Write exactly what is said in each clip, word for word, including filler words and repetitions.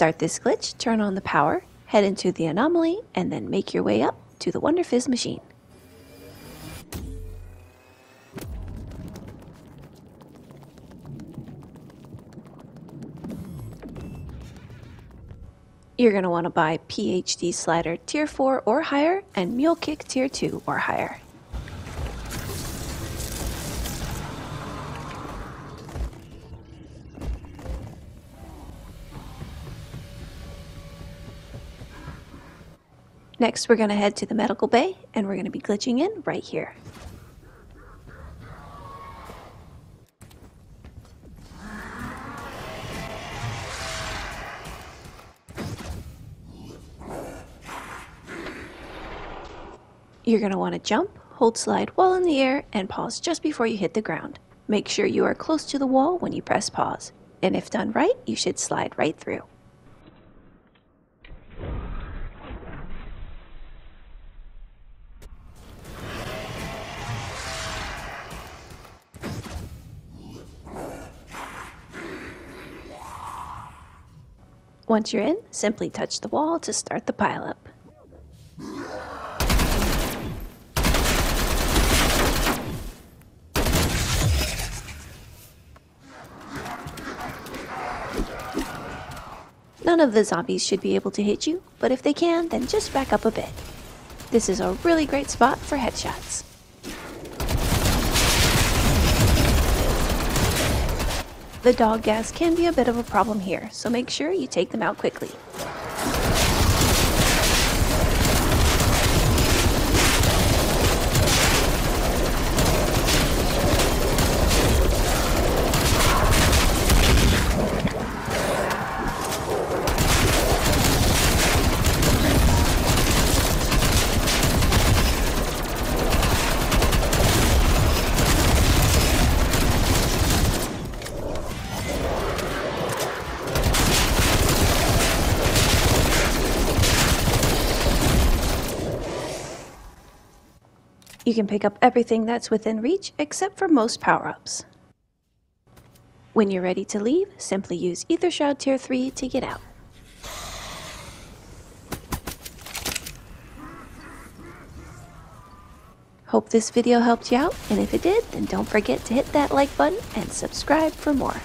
start this glitch, turn on the power, head into the anomaly, and then make your way up to the Wonder Fizz machine. You're going to want to buy P H D Slider tier four or higher and Mule Kick tier two or higher. Next, we're going to head to the medical bay and we're going to be glitching in right here. You're going to want to jump, hold slide while in the air, and pause just before you hit the ground. Make sure you are close to the wall when you press pause, and if done right, you should slide right through. Once you're in, simply touch the wall to start the pileup. None of the zombies should be able to hit you, but if they can, then just back up a bit. This is a really great spot for headshots. The dog gas can be a bit of a problem here, so make sure you take them out quickly. You can pick up everything that's within reach except for most power-ups. When you're ready to leave, simply use Aether Shroud tier three to get out. Hope this video helped you out, and if it did, then don't forget to hit that like button and subscribe for more.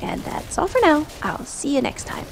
And that's all for now. I'll see you next time.